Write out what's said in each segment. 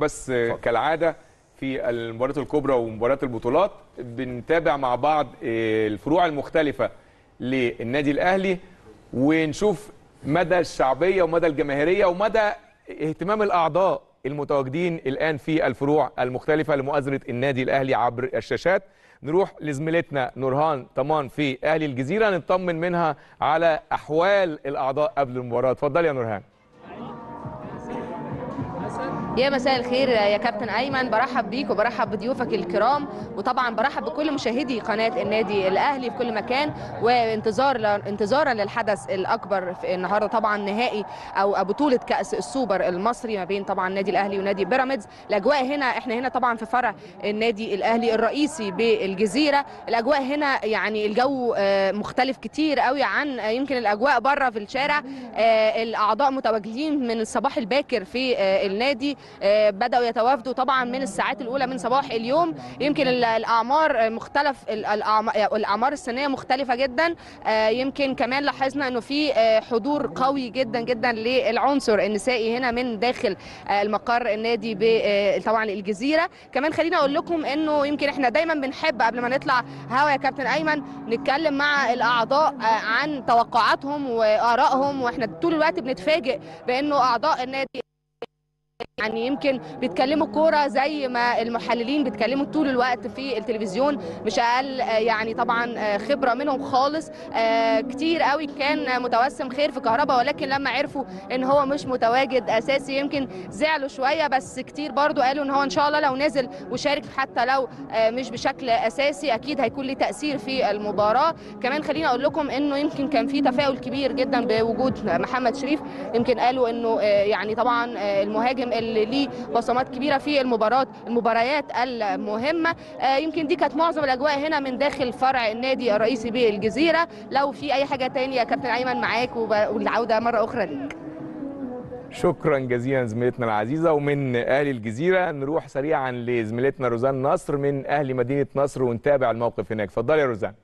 بس كالعادة في المباريات الكبرى ومباريات البطولات بنتابع مع بعض الفروع المختلفة للنادي الأهلي ونشوف مدى الشعبية ومدى الجماهيرية ومدى اهتمام الأعضاء المتواجدين الآن في الفروع المختلفة لمؤازرة النادي الأهلي عبر الشاشات. نروح لزميلتنا نورهان طمأن في أهلي الجزيرة نطمن منها على أحوال الأعضاء قبل المباراة. اتفضلي يا نورهان. يا مساء الخير يا كابتن أيمن، برحب بيك وبرحب بضيوفك الكرام، وطبعا برحب بكل مشاهدي قناة النادي الأهلي في كل مكان، وانتظارا للحدث الأكبر في النهارده طبعا نهائي أو بطولة كأس السوبر المصري ما بين طبعا النادي الأهلي ونادي بيراميدز. الأجواء هنا، احنا هنا طبعا في فرع النادي الأهلي الرئيسي بالجزيرة، الأجواء هنا يعني الجو مختلف كتير قوي عن يمكن الأجواء بره في الشارع. الأعضاء متواجدين من الصباح الباكر في النادي، بدأوا يتوافدوا طبعا من الساعات الأولى من صباح اليوم. يمكن الأعمار مختلف، الأعمار السنية مختلفة جدا. يمكن كمان لاحظنا أنه في حضور قوي جدا جدا للعنصر النسائي هنا من داخل المقر النادي طبعا الجزيرة. كمان خلينا أقول لكم أنه يمكن احنا دايما بنحب قبل ما نطلع هوا يا كابتن أيمن نتكلم مع الأعضاء عن توقعاتهم وآرائهم، وإحنا طول الوقت بنتفاجئ بأنه أعضاء النادي يعني يمكن بيتكلموا كوره زي ما المحللين بيتكلموا طول الوقت في التلفزيون، مش اقل يعني طبعا خبره منهم خالص. كتير قوي كان متوسم خير في كهربا، ولكن لما عرفوا ان هو مش متواجد اساسي يمكن زعلوا شويه، بس كتير برضو قالوا ان هو ان شاء الله لو نزل وشارك حتى لو مش بشكل اساسي اكيد هيكون له تاثير في المباراه. كمان خليني اقول لكم انه يمكن كان في تفاؤل كبير جدا بوجود محمد شريف، يمكن قالوا انه يعني طبعا المهاجم اللي ليه بصمات كبيره في المباريات المهمه. يمكن دي كانت معظم الاجواء هنا من داخل فرع النادي الرئيسي بالجزيره. لو في اي حاجه ثانيه يا كابتن ايمن معاك، والعوده مره اخرى ليك. شكرا جزيلا زميلتنا العزيزه. ومن اهلي الجزيره نروح سريعا لزميلتنا روزان نصر من اهلي مدينه نصر ونتابع الموقف هناك. اتفضلي يا روزان.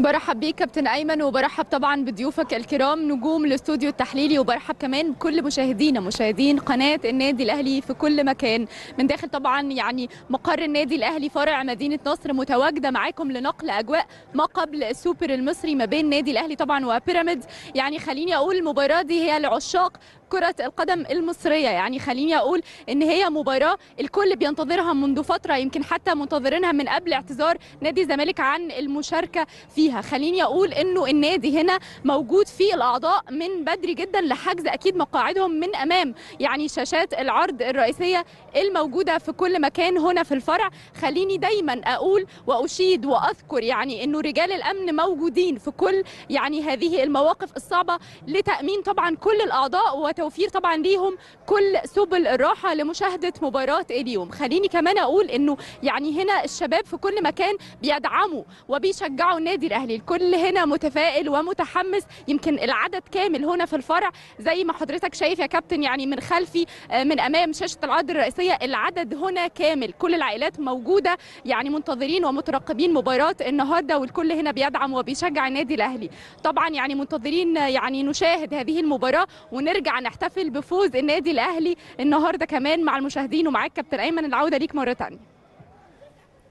برحب بيك كابتن أيمن، وبرحب طبعا بضيوفك الكرام نجوم الاستوديو التحليلي، وبرحب كمان بكل مشاهدينا مشاهدين قناة النادي الأهلي في كل مكان. من داخل طبعا يعني مقر النادي الأهلي فرع مدينة نصر متواجدة معاكم لنقل أجواء ما قبل السوبر المصري ما بين النادي الأهلي طبعا وبيراميدز. يعني خليني أقول المباراة دي هي لعشاق كرة القدم المصرية، يعني خليني أقول إن هي مباراة الكل بينتظرها منذ فترة، يمكن حتى منتظرينها من قبل اعتذار نادي الزمالك عن المشاركة فيها. خليني أقول إنه النادي هنا موجود فيه الأعضاء من بدري جدا لحجز أكيد مقاعدهم من أمام يعني شاشات العرض الرئيسية الموجودة في كل مكان هنا في الفرع. خليني دايما أقول وأشيد وأذكر يعني إنه رجال الأمن موجودين في كل يعني هذه المواقف الصعبة لتأمين طبعا كل الأعضاء توفير طبعا ليهم كل سبل الراحه لمشاهده مباراه اليوم. خليني كمان اقول انه يعني هنا الشباب في كل مكان بيدعموا وبيشجعوا النادي الاهلي، الكل هنا متفائل ومتحمس. يمكن العدد كامل هنا في الفرع زي ما حضرتك شايف يا كابتن، يعني من خلفي من امام شاشه العرض الرئيسيه العدد هنا كامل، كل العائلات موجوده يعني منتظرين ومترقبين مباراه النهارده، والكل هنا بيدعم وبيشجع النادي الاهلي. طبعا يعني منتظرين يعني نشاهد هذه المباراه ونرجع نحتفل بفوز النادي الأهلي النهارده كمان مع المشاهدين. ومعاك كابتن أيمن، العودة ليك مرة تانية.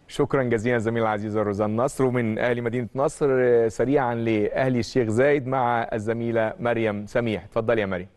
شكرا جزيلا زميلة العزيزة روزان نصر. ومن أهلي مدينة نصر سريعا لأهلي الشيخ زايد مع الزميلة مريم سميح. اتفضلي يا مريم.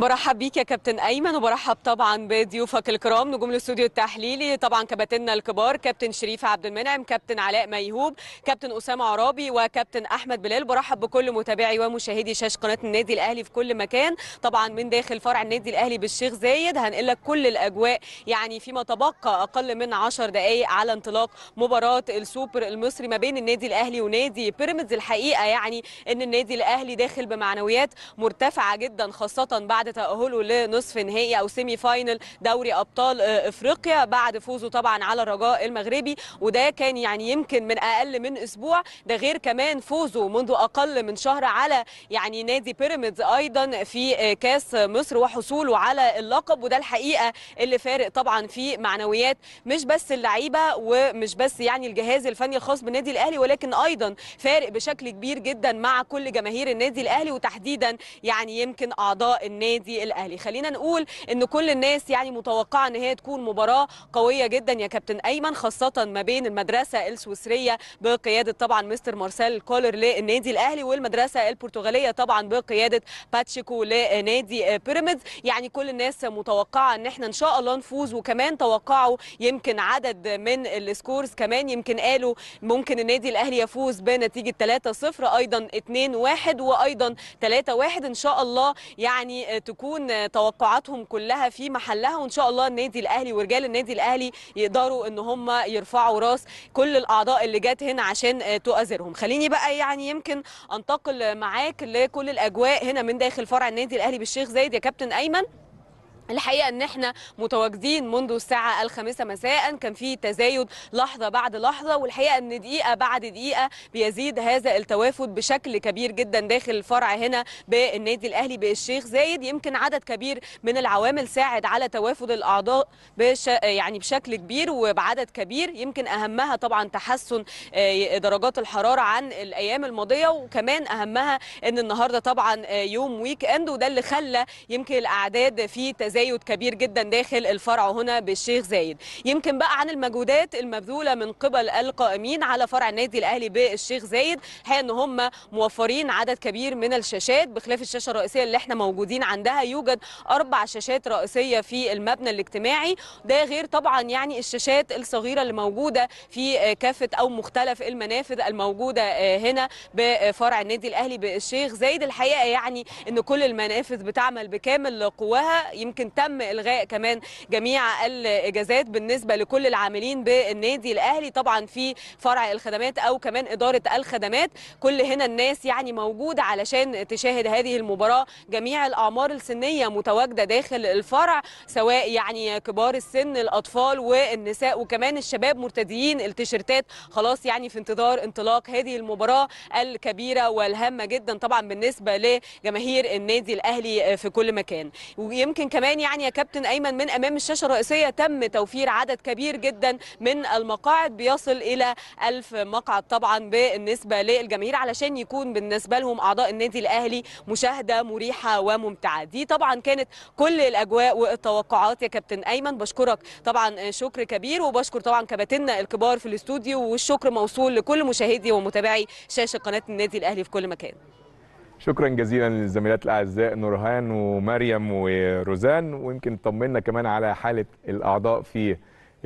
برحب بيك يا كابتن أيمن، وبرحب طبعا بضيوفك الكرام نجوم الاستوديو التحليلي، طبعا كباتننا الكبار كابتن شريف عبد المنعم، كابتن علاء ميهوب، كابتن أسامة عرابي، وكابتن أحمد بلال. برحب بكل متابعي ومشاهدي شاشة قناة النادي الأهلي في كل مكان. طبعا من داخل فرع النادي الأهلي بالشيخ زايد هنقل لك كل الأجواء يعني فيما تبقى أقل من 10 دقائق على انطلاق مباراة السوبر المصري ما بين النادي الأهلي ونادي بيراميدز. الحقيقة يعني إن النادي الأهلي داخل بمعنويات مرتفعة جدا، خاصة بعد تأهله لنصف نهائي أو سيمي فاينل دوري أبطال أفريقيا بعد فوزه طبعا على الرجاء المغربي، وده كان يعني يمكن من أقل من أسبوع، ده غير كمان فوزه منذ أقل من شهر على يعني نادي بيراميدز أيضا في كأس مصر وحصوله على اللقب. وده الحقيقة اللي فارق طبعا في معنويات مش بس اللعيبة ومش بس يعني الجهاز الفني الخاص بالنادي الأهلي، ولكن أيضا فارق بشكل كبير جدا مع كل جماهير النادي الأهلي وتحديدا يعني يمكن أعضاء النادي الأهلي. خلينا نقول إن كل الناس يعني متوقعة إن هي تكون مباراة قوية جدا يا كابتن أيمن، خاصة ما بين المدرسة السويسرية بقيادة طبعا مستر مارسيل كولر للنادي الأهلي والمدرسة البرتغالية طبعا بقيادة باتشيكو لنادي بيراميدز. يعني كل الناس متوقعة إن احنا إن شاء الله نفوز، وكمان توقعوا يمكن عدد من السكورز كمان، يمكن قالوا ممكن النادي الأهلي يفوز بنتيجة 3-0 أيضا 2-1 وأيضا 3-1. إن شاء الله يعني تكون توقعاتهم كلها في محلها، وإن شاء الله النادي الأهلي ورجال النادي الأهلي يقدروا إن هم يرفعوا راس كل الأعضاء اللي جات هنا عشان تؤازرهم. خليني بقى يعني يمكن أنتقل معاك لكل الأجواء هنا من داخل فرع النادي الأهلي بالشيخ زايد يا كابتن أيمن. الحقيقه ان احنا متواجدين منذ الساعه 5 مساء، كان في تزايد لحظه بعد لحظه، والحقيقه ان دقيقه بعد دقيقه بيزيد هذا التوافد بشكل كبير جدا داخل الفرع هنا بالنادي الاهلي بالشيخ زايد. يمكن عدد كبير من العوامل ساعد على توافد الاعضاء يعني بشكل كبير وبعدد كبير، يمكن اهمها طبعا تحسن درجات الحراره عن الايام الماضيه، وكمان اهمها ان النهارده طبعا يوم ويك اند، وده اللي خلى يمكن الاعداد في تزايد كبير جدا داخل الفرع هنا بالشيخ زايد. يمكن بقى عن المجهودات المبذوله من قبل القائمين على فرع النادي الاهلي بالشيخ زايد، الحقيقه ان هم موفرين عدد كبير من الشاشات بخلاف الشاشه الرئيسيه اللي احنا موجودين عندها، يوجد 4 شاشات رئيسيه في المبنى الاجتماعي، ده غير طبعا يعني الشاشات الصغيره اللي موجوده في كافه او مختلف المنافذ الموجوده هنا بفرع النادي الاهلي بالشيخ زايد. الحقيقه يعني ان كل المنافذ بتعمل بكامل قواها، يمكن تم إلغاء كمان جميع الإجازات بالنسبة لكل العاملين بالنادي الأهلي طبعا في فرع الخدمات أو كمان إدارة الخدمات. كل هنا الناس يعني موجودة علشان تشاهد هذه المباراة، جميع الأعمار السنية متواجدة داخل الفرع، سواء يعني كبار السن الأطفال والنساء وكمان الشباب مرتديين التيشيرتات، خلاص يعني في انتظار انطلاق هذه المباراة الكبيرة والهامة جدا طبعا بالنسبة لجماهير النادي الأهلي في كل مكان. ويمكن كمان يعني يا كابتن أيمن من أمام الشاشة الرئيسية تم توفير عدد كبير جدا من المقاعد بيصل إلى 1000 مقعد طبعا بالنسبة للجماهير، علشان يكون بالنسبة لهم أعضاء النادي الأهلي مشاهدة مريحة وممتعة. دي طبعا كانت كل الأجواء والتوقعات يا كابتن أيمن، بشكرك طبعا شكر كبير، وبشكر طبعا كباتننا الكبار في الاستوديو، والشكر موصول لكل مشاهدي ومتابعي شاشة قناة النادي الأهلي في كل مكان. شكرا جزيلا للزميلات الاعزاء نورهان ومريم وروزان، ويمكن طمنا كمان على حاله الاعضاء في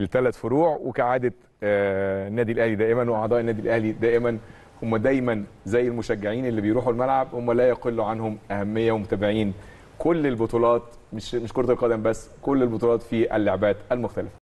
ال3 فروع، وكعاده النادي الاهلي دائما واعضاء النادي الاهلي دائما هم دايما زي المشجعين اللي بيروحوا الملعب، هم لا يقل عنهم اهميه ومتابعين كل البطولات، مش كره القدم بس، كل البطولات في اللعبات المختلفه.